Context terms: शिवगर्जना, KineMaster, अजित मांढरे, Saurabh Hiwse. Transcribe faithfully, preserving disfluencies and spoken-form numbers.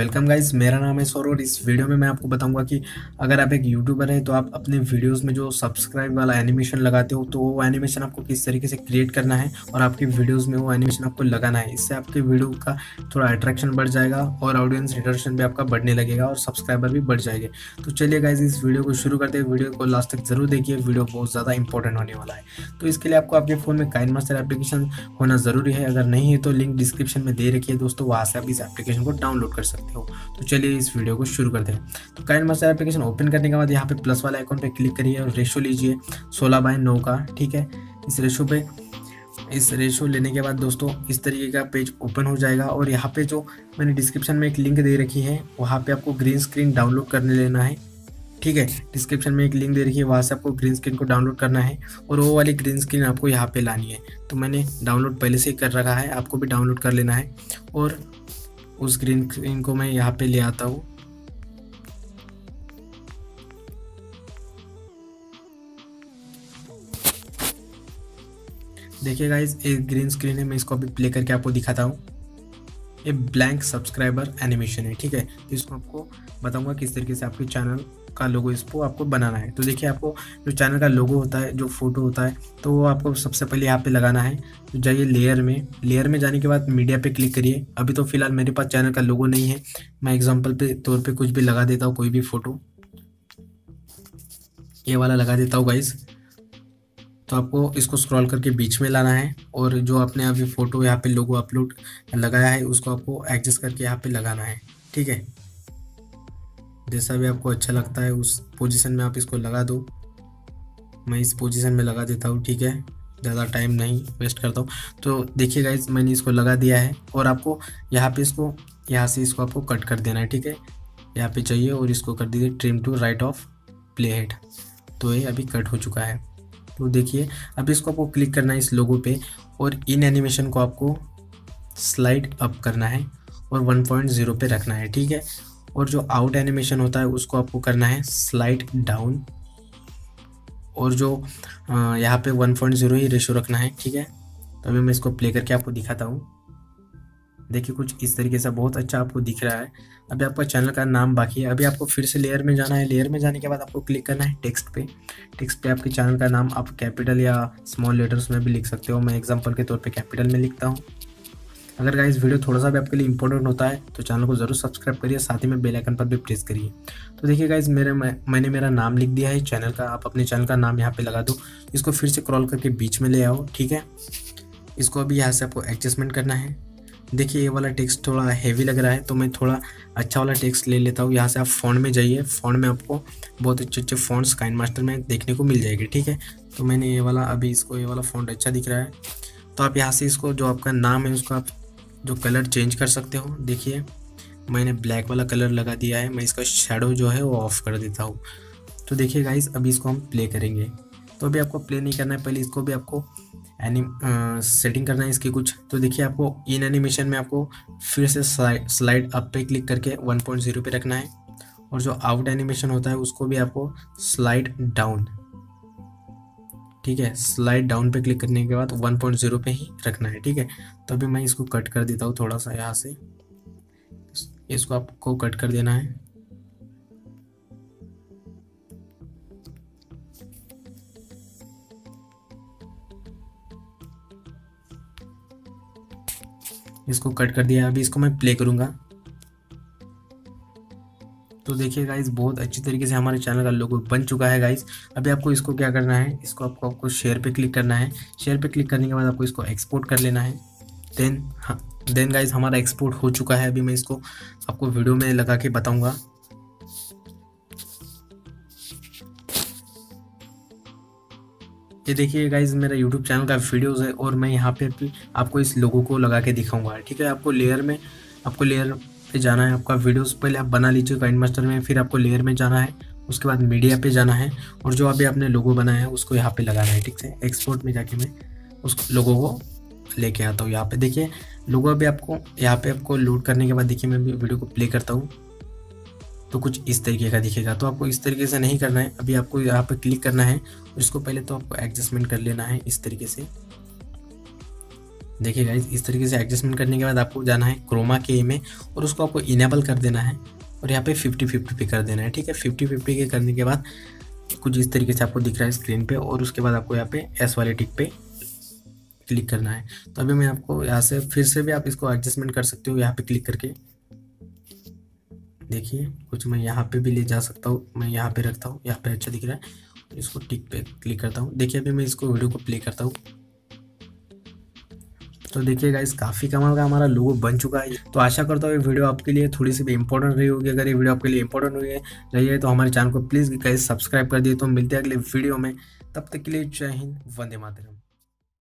Welcome guys, मेरा नाम है सौरभ और इस वीडियो में मैं आपको बताऊंगा कि अगर आप एक यूट्यूबर हैं तो आप अपने वीडियोस में जो सब्सक्राइब वाला एनिमेशन लगाते हो तो वो एनिमेशन आपको किस तरीके से क्रिएट करना है और आपके वीडियोस में वो एनिमेशन आपको लगाना है। इससे आपके वीडियो का थोड़ा अट्रैक्शन बढ़ जाएगा और ऑडियंस रिटेंशन भी आपका बढ़ने लगेगा और सब्सक्राइबर भी बढ़ जाएंगे। तो चलिए गाइज, इस वीडियो को शुरू करते हैं। वीडियो को लास्ट तक जरूर देखिए, वीडियो बहुत ज़्यादा इंपॉर्टेंट होने वाला है। तो इसके लिए आपको आपके फ़ोन में काइनमास्टर एप्लीकेशन होना ज़रूरी है। अगर नहीं है तो लिंक डिस्क्रिप्शन में दे रखिए दोस्तों, वहाँ से आप इस एप्लीकेशन को डाउनलोड कर सकते हैं। तो चलिए इस वीडियो को शुरू करते हैं। तो काइनमास्टर एप्लीकेशन ओपन करने के बाद यहाँ पे प्लस वाला आइकॉन पे क्लिक करिए और रेशो लीजिए सोलह बाय नौ का, ठीक है। इस रेशो पे इस रेशो लेने के बाद दोस्तों इस तरीके का पेज ओपन हो जाएगा और यहाँ पे जो मैंने डिस्क्रिप्शन में एक लिंक दे रखी है वहाँ पे आपको ग्रीन स्क्रीन डाउनलोड करने लेना है, ठीक है। डिस्क्रिप्शन में एक लिंक दे रखी है, वहाँ से आपको ग्रीन स्क्रीन को डाउनलोड करना है और वो वाली ग्रीन स्क्रीन आपको यहाँ पे लानी है। तो मैंने डाउनलोड पहले से ही कर रखा है, आपको भी डाउनलोड कर लेना है। और उस ग्रीन स्क्रीन को मैं यहाँ पे ले आता हूँ। देखिए गाइज, एक ग्रीन स्क्रीन है, मैं इसको अभी प्ले करके आपको दिखाता हूँ। ये ब्लैंक सब्सक्राइबर एनिमेशन है, ठीक है। तो इसको आपको बताऊंगा किस तरीके से आपके चैनल का लोगो इसको आपको बनाना है। तो देखिए, आपको जो चैनल का लोगो होता है, जो फोटो होता है, तो वो आपको सबसे पहले यहाँ पे लगाना है। तो जाइए लेयर में, लेयर में जाने के बाद मीडिया पे क्लिक करिए। अभी तो फिलहाल मेरे पास चैनल का लोगो नहीं है, मैं एग्जांपल पे तौर पे कुछ भी लगा देता हूँ, कोई भी फोटो ये वाला लगा देता हूँ गाइज। तो आपको इसको स्क्रॉल करके बीच में लाना है और जो आपने अभी फ़ोटो यहाँ पे लोगो अपलोड लगाया है उसको आपको एडजस्ट करके यहाँ पे लगाना है, ठीक है। जैसा भी आपको अच्छा लगता है उस पोजीशन में आप इसको लगा दो। मैं इस पोजीशन में लगा देता हूँ, ठीक है, ज़्यादा टाइम नहीं वेस्ट करता हूँ। तो देखिए गाइज, मैंने इसको लगा दिया है और आपको यहाँ पे इसको यहाँ से इसको आपको कट कर देना है, ठीक है। यहाँ पे चाहिए और इसको कर दीजिए trim to right of play head. तो ये अभी कट हो चुका है। तो देखिए, अभी इसको आपको क्लिक करना है इस लोगो पे और इन एनिमेशन को आपको स्लाइड अप करना है और वन पॉइंट ज़ीरो पे रखना है, ठीक है। और जो आउट एनिमेशन होता है उसको आपको करना है स्लाइड डाउन और जो यहाँ पे वन पॉइंट ज़ीरो ही रेशो रखना है, ठीक है। तो अभी मैं इसको प्ले करके आपको दिखाता हूँ। देखिए, कुछ इस तरीके से बहुत अच्छा आपको दिख रहा है। अभी आपका चैनल का नाम बाकी है। अभी आपको फिर से लेयर में जाना है। लेयर में जाने के बाद आपको क्लिक करना है टेक्स्ट पे। टेक्स्ट पे आपके चैनल का नाम आप कैपिटल या स्मॉल लेटर्स में भी लिख सकते हो। मैं एग्जांपल के तौर पे कैपिटल में लिखता हूँ। अगर गाइस वीडियो थोड़ा सा भी आपके लिए इंपॉर्टेंट होता है तो चैनल को ज़रूर सब्सक्राइब करिए, साथ ही में बेल आइकन पर भी प्रेस करिए। तो देखिए गाइस, मेरे मैं, मैंने मेरा नाम लिख दिया है चैनल का। आप अपने चैनल का नाम यहाँ पे लगा दो। इसको फिर से क्रॉल करके बीच में ले आओ, ठीक है। इसको अभी यहाँ से आपको एडजस्टमेंट करना है। देखिए, ये वाला टेक्स्ट थोड़ा हैवी लग रहा है तो मैं थोड़ा अच्छा वाला टेक्स्ट ले लेता हूँ। यहाँ से आप फॉन्ट में जाइए। फॉन्ट में आपको बहुत अच्छे अच्छे फॉन्ट्स काइनमास्टर में देखने को मिल जाएगी, ठीक है। तो मैंने ये वाला अभी इसको ये वाला फॉन्ट अच्छा दिख रहा है। तो आप यहाँ से इसको जो आपका नाम है उसको आप जो कलर चेंज कर सकते हो। देखिए, मैंने ब्लैक वाला कलर लगा दिया है। मैं इसका शेडो जो है वो ऑफ़ कर देता हूँ। तो देखिए गाइस, अभी इसको हम प्ले करेंगे। तो अभी आपको प्ले नहीं करना है, पहले इसको भी आपको एनिम सेटिंग करना है इसकी कुछ। तो देखिए, आपको इन एनिमेशन में आपको फिर से स्लाइड अप पे क्लिक करके वन पॉइंट ज़ीरो पे रखना है और जो आउट एनिमेशन होता है उसको भी आपको स्लाइड डाउन, ठीक है, स्लाइड डाउन पे क्लिक करने के बाद वन पॉइंट ज़ीरो पे ही रखना है, ठीक है। तो अभी मैं इसको कट कर देता हूँ थोड़ा सा। यहाँ से इसको आपको कट कर देना है। इसको कट कर दिया। अभी इसको मैं प्ले करूँगा। तो देखिए गाइज, बहुत अच्छी तरीके से हमारे चैनल का लोगो बन चुका है गाइज। अभी आपको इसको क्या करना है, इसको आपको आपको शेयर पे क्लिक करना है। शेयर पे क्लिक करने के बाद आपको इसको एक्सपोर्ट कर लेना है। देन हाँ देन गाइज, हमारा एक्सपोर्ट हो चुका है। अभी मैं इसको आपको वीडियो में लगा के बताऊँगा। ये देखिए गाइज, मेरा यूट्यूब चैनल का वीडियोस है और मैं यहाँ पे भी आपको इस लोगो को लगा के दिखाऊंगा, ठीक है। आपको लेयर में आपको लेयर पे जाना है। आपका वीडियोस पहले आप बना लीजिए काइनमास्टर में, फिर आपको लेयर में जाना है, उसके बाद मीडिया पे जाना है और जो अभी आपने लोगो बनाया है उसको यहाँ पर लगाना है, ठीक है। एक्सपोर्ट में जाके मैं उस लोगो को लेके आता हूँ। यहाँ पर देखिए, लोगो अभी आपको यहाँ पर आपको लोड करने के बाद देखिए, मैं वीडियो को प्ले करता हूँ तो कुछ इस तरीके का दिखेगा। तो आपको इस तरीके से नहीं करना है। अभी आपको यहाँ पे क्लिक करना है। इसको पहले तो आपको एडजस्टमेंट कर लेना है इस तरीके से। देखिए गाइस, इस तरीके से एडजस्टमेंट करने के बाद आपको जाना है क्रोमा के में और उसको आपको इनेबल कर देना है और यहाँ पे फिफ्टी फिफ्टी पे कर देना है। ठीक है, फिफ्टी फिफ्टी के करने के बाद कुछ इस तरीके से आपको दिख रहा है स्क्रीन पे और उसके बाद आपको यहाँ पे एस वाले टिक पे क्लिक करना है। तो अभी मैं आपको यहाँ से फिर से भी आप इसको एडजस्टमेंट कर सकते हो यहाँ पे क्लिक करके। देखिए कुछ मैं यहाँ पे भी ले जा सकता हूँ, मैं यहाँ पे रखता हूँ, यहाँ पे अच्छा दिख रहा है तो इसको टिक पे क्लिक करता हूँ। देखिए अभी मैं इसको वीडियो को प्ले करता हूँ तो देखिए गाइस, काफ़ी कमाल का हमारा लोगो बन चुका है। तो आशा करता हूँ ये वीडियो आपके लिए थोड़ी सी भी इंपॉर्टेंट रही होगी। अगर ये वीडियो आपके लिए इंपॉर्टेंट हुई है रही है तो हमारे चैनल को प्लीज़ गाइस सब्सक्राइब कर दिए। तो मिलते हैं अगले वीडियो में, तब तक के लिए जय हिंद, वंदे मातरम।